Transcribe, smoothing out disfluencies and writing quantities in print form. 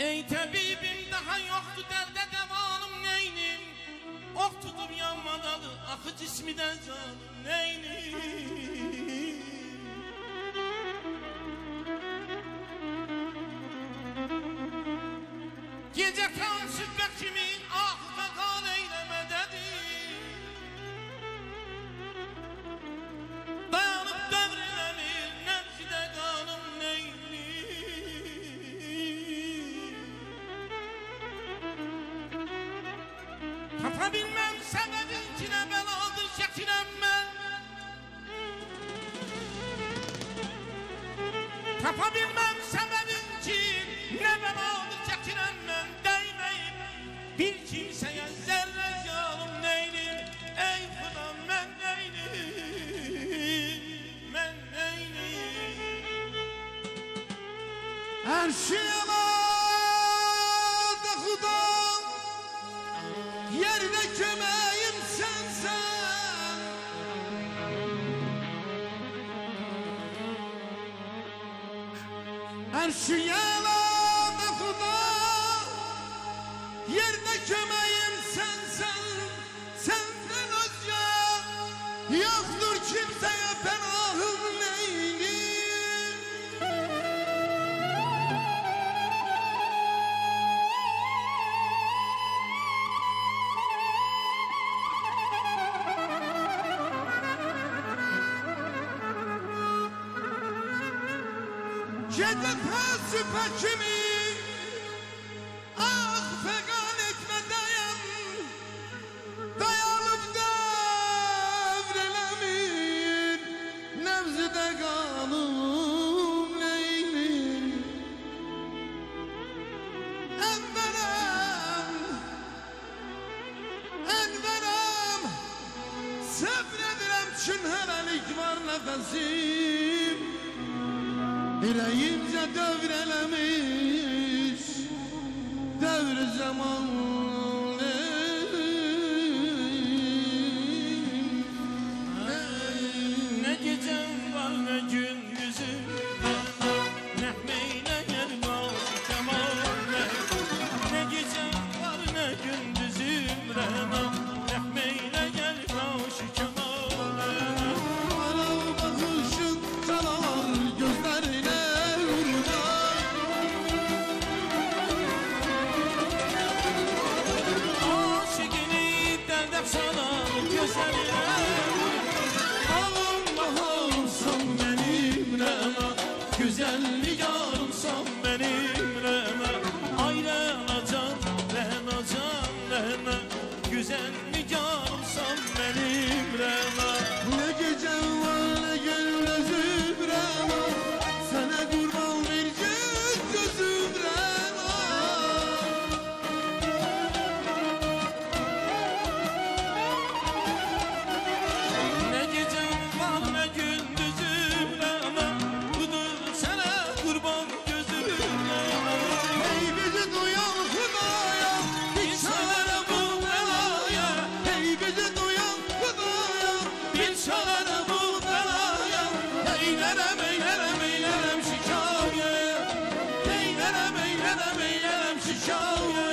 Ey tabibim daha yoktu derde devanım neynim, ok tutup yanmadalı akı cismiden canım neynim. Gece karşı bekimin ah ve kan eyleme dedi, dayanıp devrilemir nefside kanım neyli. Tatabilmem sebebin kine beladır çekinemem, tatabilmem sebebin kine beladır çekinemem. Değmeyim bir kimseye zerre canım neyli. Ey Fıdan ben neyli, ben neyli. Her şeye da Fıdan yerine kömeğim sensen. Her şeye da Fıdan yerine kömeğim sensen. Senden önce yoktur kimseye penahım neyli. Cedete süpekimi ah fegan etme dayan, dayanıp devrilemir nevzide kanım neylim. Enverem, enverem sabredirem çün herelik var nefesim. Yüreğimce dövrelemiş devr zaman neyim. Ne gecem var ne gündüzüm, ne meyne gel bal kemal. Ne gecem var ne gündüzüm Renan, ne meyne gel bal şu kemal. Bana bakışın çalar gözlerine. Güzelli yarımsan benim Rehme, ayrılacağım Rehmecan Rehme, güzelli yarımsan benim Rehme. Ne gecem var ne gönlüm Rehme, sana kurban bir gözüm Rehme. Ne gecem var ne gündüzüm Rehme, budur sana kurban gözüm Rehme. Ey bizi duyan Hüdaya, hiç çare bu belaya. Ey bizi duyan Hüdaya, hiç çare bu belaya. Eylerem eylerem eylerem şikayet, eylerem eylerem eylerem şikayet.